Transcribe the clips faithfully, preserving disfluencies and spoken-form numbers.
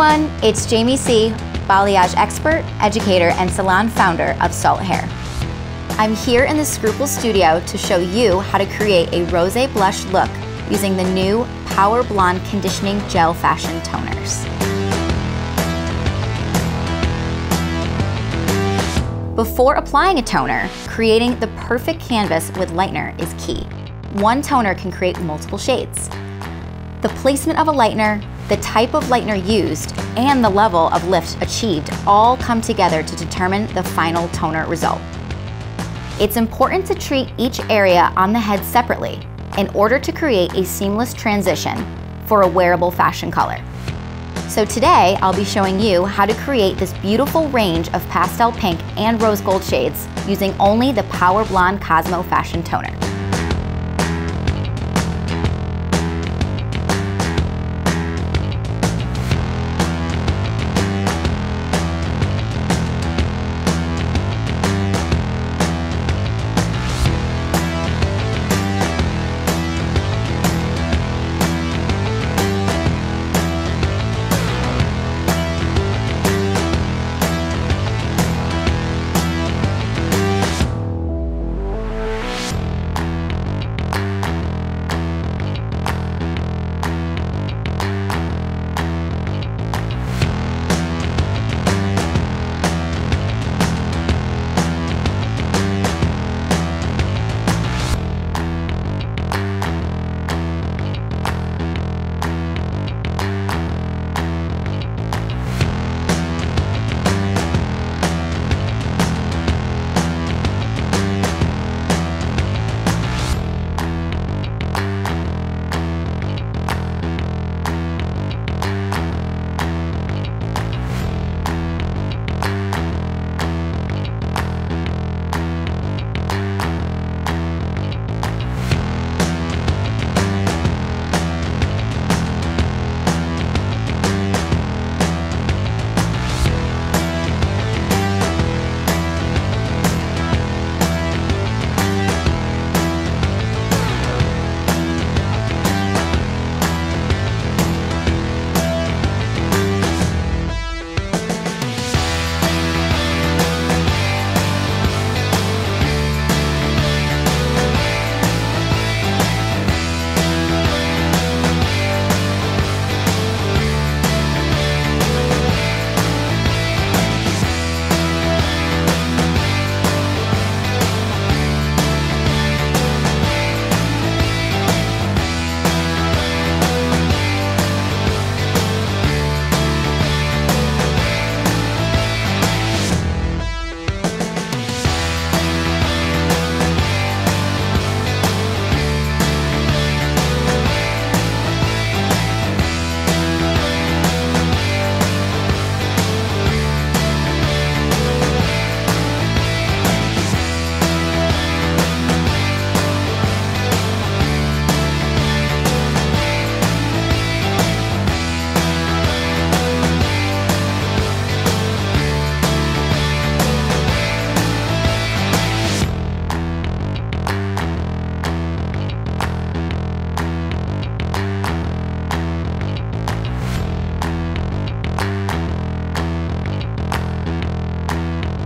everyone, it's Jamie C., balayage expert, educator, and salon founder of Salt Hair. I'm here in the Scruples studio to show you how to create a rosé blush look using the new Power Blonde Conditioning Gel Fashion Toners. Before applying a toner, creating the perfect canvas with lightener is key. One toner can create multiple shades. The placement of a lightener, the type of lightener used, and the level of lift achieved all come together to determine the final toner result. It's important to treat each area on the head separately in order to create a seamless transition for a wearable fashion color. So today, I'll be showing you how to create this beautiful range of pastel pink and rose gold shades using only the Power Blonde Cosmo Fashion Toner.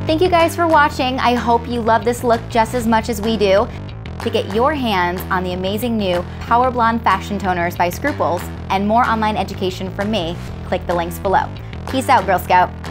Thank you guys for watching. I hope you love this look just as much as we do. To get your hands on the amazing new Power Blonde Fashion Toners by Scruples and more online education from me, click the links below. Peace out, Girl Scout.